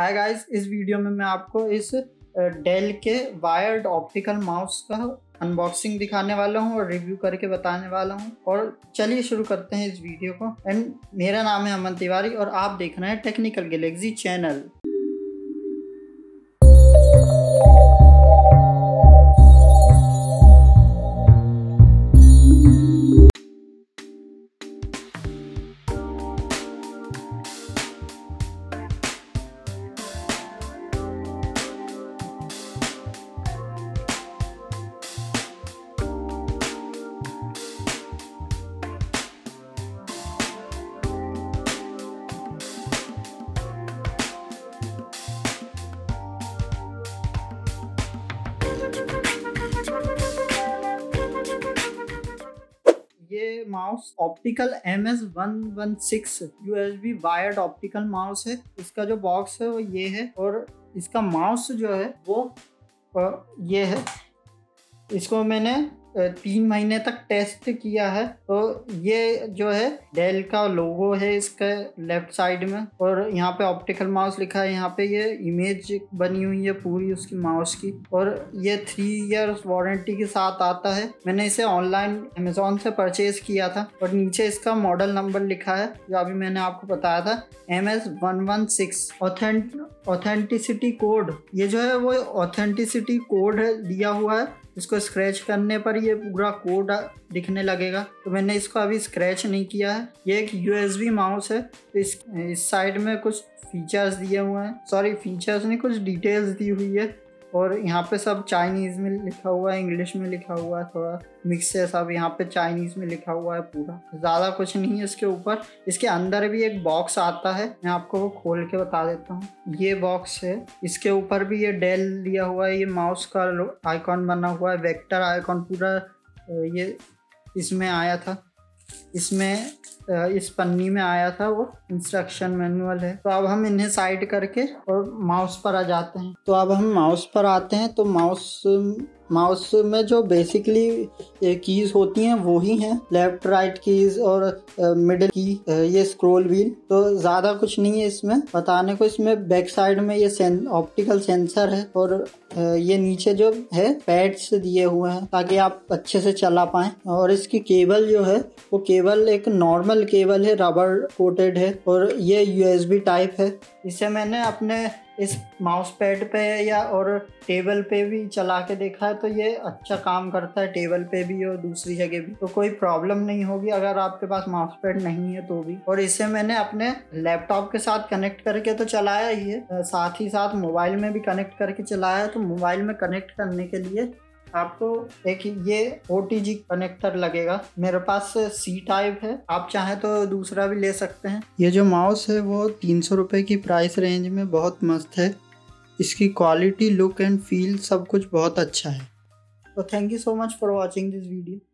Hi guys, इस video में मैं आपको इस डेल के वायर्ड ऑप्टिकल माउस का अनबॉक्सिंग दिखाने वाला हूं और रिव्यू करके बताने वाला हूं। और चलिए शुरू करते हैं इस वीडियो को। एंड मेरा नाम है अमन तिवारी और आप देख रहे हैं टेक्निकल गैलेक्सी चैनल। ये mouse optical MS-116 USB wired optical mouse है। इसका जो बॉक्स है वो ये है और इसका माउस जो है वो ये है। इसको मैंने 3 महीने तक टेस्ट किया है। तो ये जो है डेल का लोगो है इसके लेफ्ट साइड में और यहाँ पे ऑप्टिकल माउस लिखा है। यहाँ पे ये इमेज बनी हुई है पूरी उसकी माउस की और ये 3 इयर्स वारंटी के साथ आता है। मैंने इसे ऑनलाइन Amazon से परचेज किया था और नीचे इसका मॉडल नंबर लिखा है जो अभी मैंने आपको बताया था MS-116। ऑथेंटिसिटी कोड, ये जो है वो ऑथेंटिसिटी कोड दिया हुआ है। इसको स्क्रैच करने पर ये पूरा कोड दिखने लगेगा। तो मैंने इसको अभी स्क्रैच नहीं किया है। ये एक USB माउस है। तो इस साइड में कुछ फीचर्स दिए हुए हैं, सॉरी फीचर्स नहीं, कुछ डिटेल्स दी हुई है। और यहाँ पे सब चाइनीज़ में लिखा हुआ है, इंग्लिश में लिखा हुआ है, थोड़ा मिक्स है सब। यहाँ पे चाइनीज़ में लिखा हुआ है पूरा, ज़्यादा कुछ नहीं है इसके ऊपर। इसके अंदर भी एक बॉक्स आता है, मैं आपको वो खोल के बता देता हूँ। ये बॉक्स है, इसके ऊपर भी ये डेल दिया हुआ है। ये माउस का आइकॉन बना हुआ है, वेक्टर आइकॉन पूरा ये इसमें आया था, इसमें इस पन्नी में आया था। वो इंस्ट्रक्शन मैनुअल है। तो अब हम इन्हें साइड करके और माउस पर आ जाते हैं। तो अब हम माउस पर आते हैं। तो माउस में जो बेसिकली कीज़ होती हैं वो ही हैं, लेफ़्ट राइट कीज़ और मिडिल की, ये स्क्रॉल व्हील। तो ज़्यादा कुछ नहीं है इसमें बताने को। इसमें बैक साइड में ये ऑप्टिकल सेंसर है और ये नीचे जो है पैड्स दिए हुए हैं ताकि आप अच्छे से चला पाएँ। और इसकी केबल जो है वो केबल एक नॉर्मल केबल है, रबर कोटेड है और ये USB टाइप है। इसे मैंने अपने इस माउस पैड पे या और टेबल पे भी चला के देखा है तो ये अच्छा काम करता है, टेबल पे भी और दूसरी जगह भी। तो कोई प्रॉब्लम नहीं होगी अगर आपके पास माउस पैड नहीं है तो भी। और इसे मैंने अपने लैपटॉप के साथ कनेक्ट करके तो चलाया ही है, साथ ही साथ मोबाइल में भी कनेक्ट करके चलाया है। तो मोबाइल में कनेक्ट करने के लिए आपको एक ये OTG कनेक्टर लगेगा। मेरे पास C टाइप है, आप चाहें तो दूसरा भी ले सकते हैं। ये जो माउस है वो 300 रुपये की प्राइस रेंज में बहुत मस्त है। इसकी क्वालिटी, लुक एंड फील सब कुछ बहुत अच्छा है। तो thank you so much for watching this video.